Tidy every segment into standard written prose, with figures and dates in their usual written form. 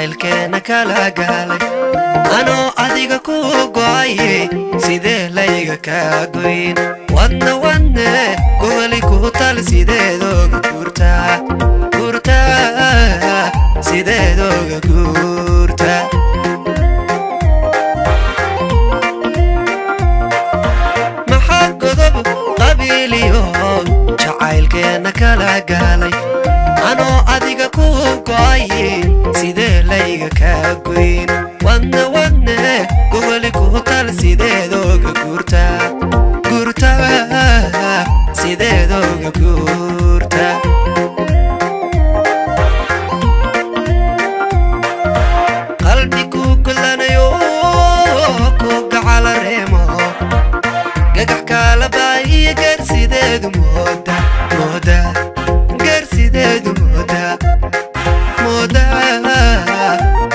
Ismail ke nakala galay Ano adiga kuguaye Side layga kaguin Wanna wanne Gugali kutal side doga kurta Kurta Side doga kurta Maha godob qabiliyon Jacail ke nakala galay Ano adiga kuguaye Side layga kaguin Wanna wanne Gugali kutal side doga kurta Kurta Side doga kurta Qalbi kukulanayo Kugacala remo Gagax kalabayi Gar sideedu moda Moda Gar sideedu moda Moda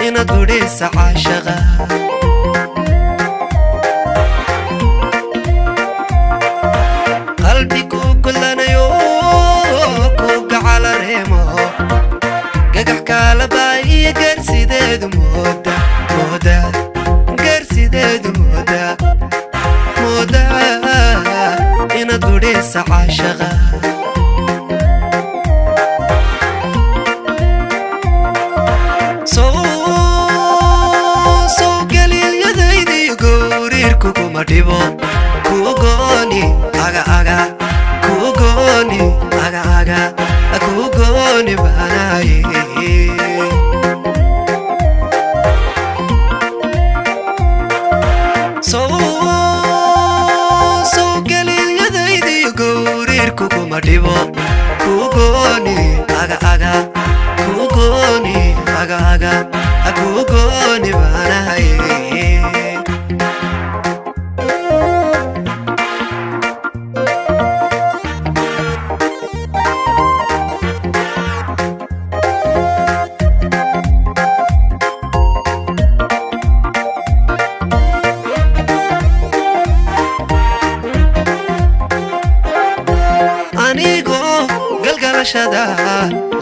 Inad udisa caashaga Qalbi kukulanayo Kugacala remo Gagax kalabayi Gar sideedu moda Moda Gar sideedu moda Moda Inad udisa caashaga Kukumadibo, kugoni, aga aga, kugoni banaye. So galil yadaydi yugurir kukumadibo, kugoni, aga aga, kugoni banaye.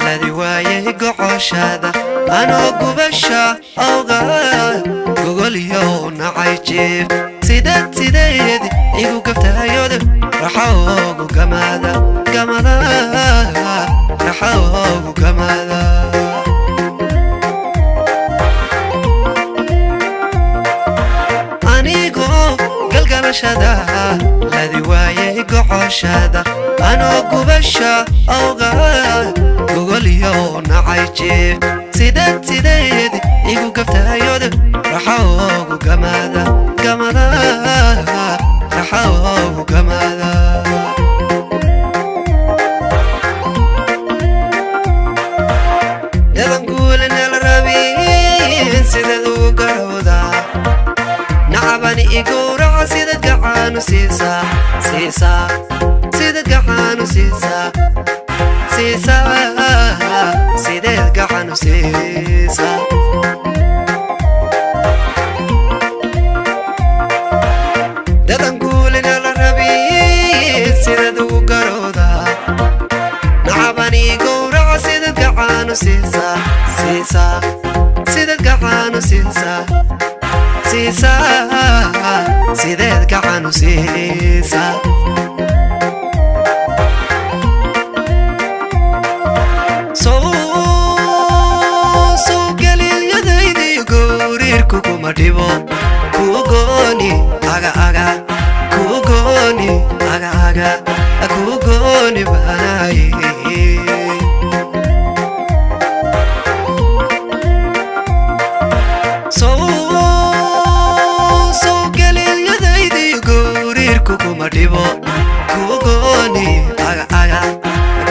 Ladi waaye gocoshada Ano gubasha awga Gogol yow nacay jiif Sideed igu kaftayod Raxa oogu gamada Raxa oogu gamada Anigo galgalashada Ladi waaye gocoshada Ano gubasha awga Gogol yow nacay jiif Sideed igu kaftayod Raxa oogu gamada Raxa oogu gamada Daban guulin alrabiin Sideed ugu garooda Nacabani igu raxa sideed gacaanu siisa Sideed gacaanu siisa Sideed gacaanu siisa Dadan guulin ala rabiin Sideed ugu garooda Nacabani gowraca sideed gacaanu siisa Sideed gacaanu siisa Sideed gacaanu siisa Kukumadibo, kugoni, aga aga, kugoni banaye. So galil yadaydi gurir kukumadibo, kugoni, aga aga,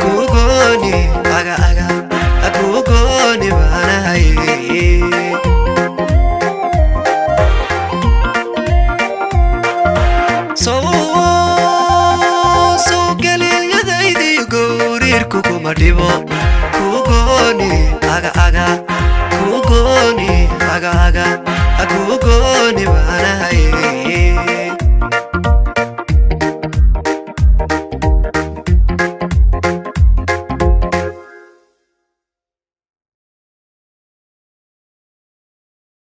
kugoni banaye. So galil yadaydi gurir kukumadibo Kugoni, aga aga, kugoni banaye.